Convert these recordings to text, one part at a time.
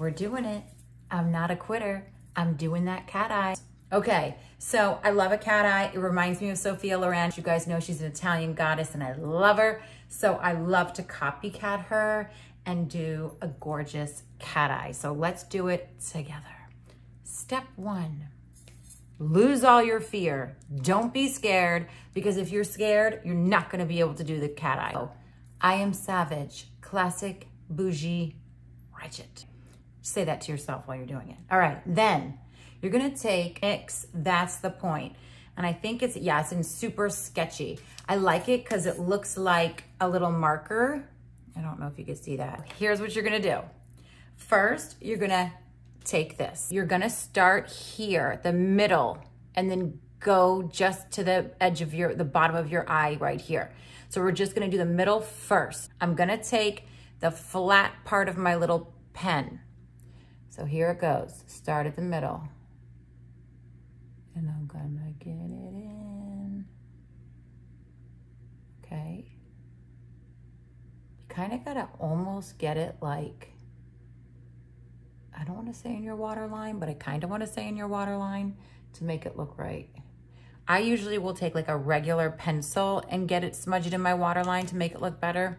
We're doing it. I'm not a quitter. I'm doing that cat eye. Okay, so I love a cat eye. It reminds me of Sophia Loren. You guys know she's an Italian goddess and I love her. So I love to copycat her and do a gorgeous cat eye. So let's do it together. Step one, lose all your fear. Don't be scared, because if you're scared, you're not gonna be able to do the cat eye. So, I am savage, classic, bougie, ratchet. Say that to yourself while you're doing it. All right, then you're gonna take NYX, That's the Point. And I think it's, yeah, it's in Super Sketchy. I like it because it looks like a little marker. I don't know if you can see that. Here's what you're gonna do. First, you're gonna take this. You're gonna start here, the middle, and then go just to the edge of the bottom of your eye right here. So we're just gonna do the middle first. I'm gonna take the flat part of my little pen. So here it goes, start at the middle. And I'm gonna get it in. Okay. You kinda gotta almost get it like, I don't wanna say in your waterline, but I kinda wanna say in your waterline to make it look right. I usually will take like a regular pencil and get it smudged in my waterline to make it look better.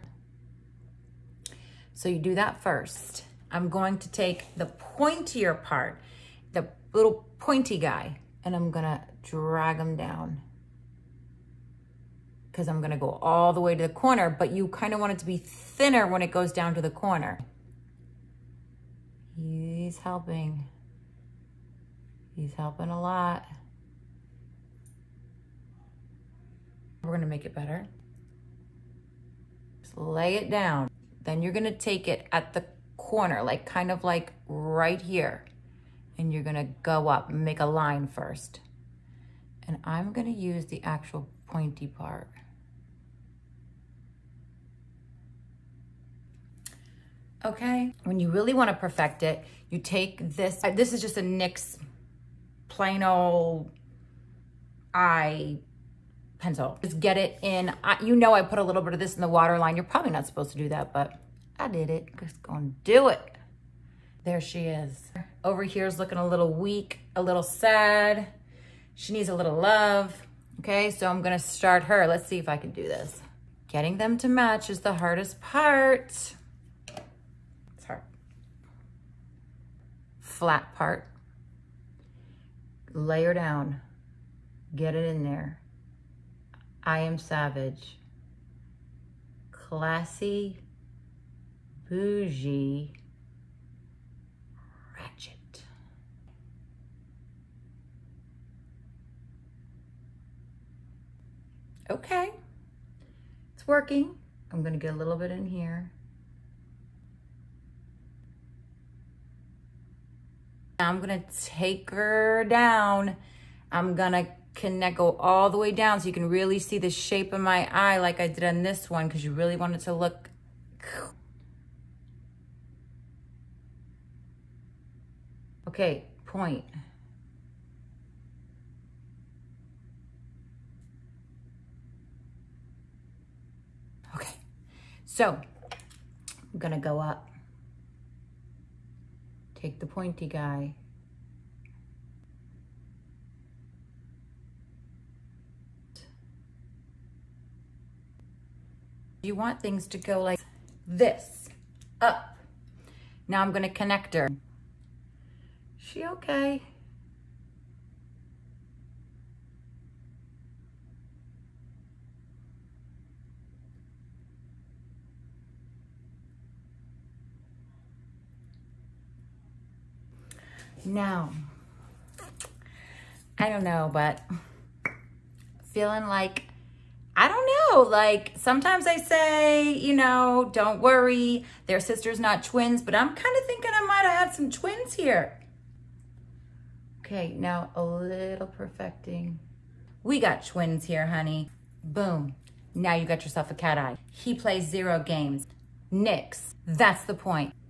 So you do that first. I'm going to take the pointier part, the little pointy guy, and I'm gonna drag him down because I'm gonna go all the way to the corner, but you kind of want it to be thinner when it goes down to the corner. He's helping. He's helping a lot. We're gonna make it better. Just lay it down. Then you're gonna take it at the corner, like kind of like right here. And you're gonna go up and make a line first. And I'm gonna use the actual pointy part. Okay, when you really wanna perfect it, you take this, this is just a NYX plain old eye pencil. Just get it in, you know I put a little bit of this in the waterline. You're probably not supposed to do that, but I did it. I'm just gonna do it. There she is. Over here is looking a little weak, a little sad. She needs a little love. Okay, so I'm gonna start her. Let's see if I can do this. Getting them to match is the hardest part. It's hard. Flat part. Layer down. Get it in there. I am savage. Classy. Bougie. Ratchet. Okay, it's working. I'm gonna get a little bit in here. I'm gonna take her down. I'm gonna connect, go all the way down so you can really see the shape of my eye like I did on this one, because you really want it to look. Okay, point. Okay, so I'm gonna go up. Take the pointy guy. You want things to go like this, up. Now I'm gonna connect her. She okay? Now, I don't know, but feeling like, I don't know, like sometimes I say, you know, don't worry, their sister's not twins, but I'm kind of thinking I might have had some twins here. Okay, now a little perfecting. We got twins here, honey. Boom. Now you got yourself a cat eye. He plays zero games. NYX. That's the Point.